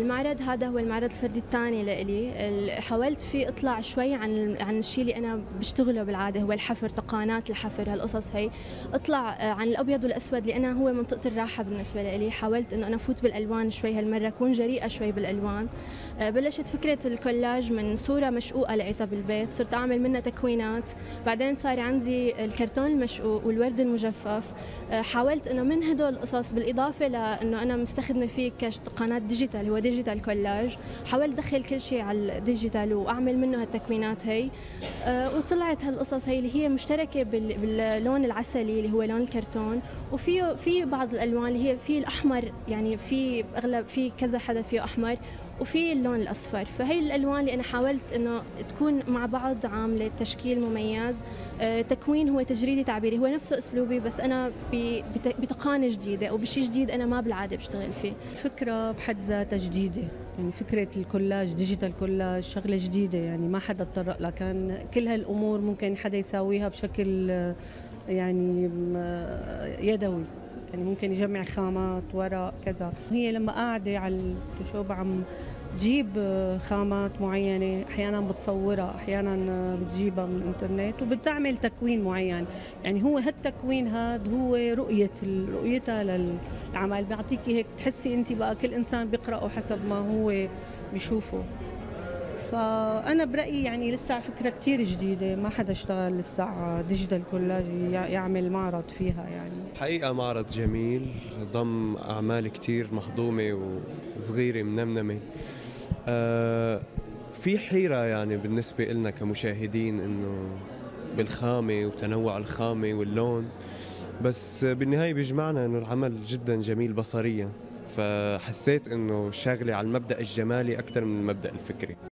المعرض هذا هو المعرض الفردي الثاني لإلي، حاولت فيه اطلع شوي عن الشيء اللي انا بشتغله بالعاده، هو الحفر، تقانات الحفر، هالقصص هي، اطلع عن الابيض والاسود لأنه هو منطقه الراحه بالنسبه لإلي. حاولت انه انا افوت بالالوان شوي هالمره، اكون جريئه شوي بالالوان. بلشت فكره الكولاج من صوره مشقوقه لقيتها بالبيت، صرت اعمل منها تكوينات، بعدين صار عندي الكرتون المشقوق والورد المجفف، حاولت انه من هدول القصص بالاضافه لانه انا مستخدمه فيه كتقانات ديجيتال، هو ديجيتال كولاج، حاولت ادخل كل شيء على الديجيتال واعمل منه هالتكوينات هي، وطلعت هالقصص هي اللي هي مشتركه باللون العسلي اللي هو لون الكرتون، وفيه بعض الالوان اللي هي فيه الاحمر، يعني في اغلب في كذا حدا فيه احمر، وفي اللون الاصفر، فهي الالوان اللي انا حاولت انه تكون مع بعض عامله تشكيل مميز. تكوين هو تجريدي تعبيري، هو نفسه اسلوبي بس انا بتقانه جديده او بشيء جديد انا ما بالعاده بشتغل فيه. فكره بحد ذاتها جديده، يعني فكره الكولاج، ديجيتال كولاج، شغله جديده، يعني ما حدا تطرق لها، كان كل هالامور ممكن حدا يساويها بشكل يعني يدوي، يعني ممكن يجمع خامات، ورق، كذا. هي لما قاعده على التشوب عم بتجيب خامات معينه، احيانا بتصورها، احيانا بتجيبها من الانترنت وبتعمل تكوين معين، يعني هو هالتكوين هذا هو رؤيتها للعمل، بيعطيكي هيك تحسي انت بقى كل انسان بيقراه حسب ما هو بيشوفه. فانا برايي يعني لسه فكره كثير جديده، ما حدا اشتغل لسه ديجيتال كولاج يعمل معرض فيها. يعني حقيقه معرض جميل ضم اعمال كثير مهضومه وصغيره منمنمه. في حيره يعني بالنسبه لنا كمشاهدين انه بالخامه وتنوع الخامه واللون، بس بالنهايه بيجمعنا انه العمل جدا جميل بصريا، فحسيت انه شاغله على المبدا الجمالي اكثر من المبدا الفكري.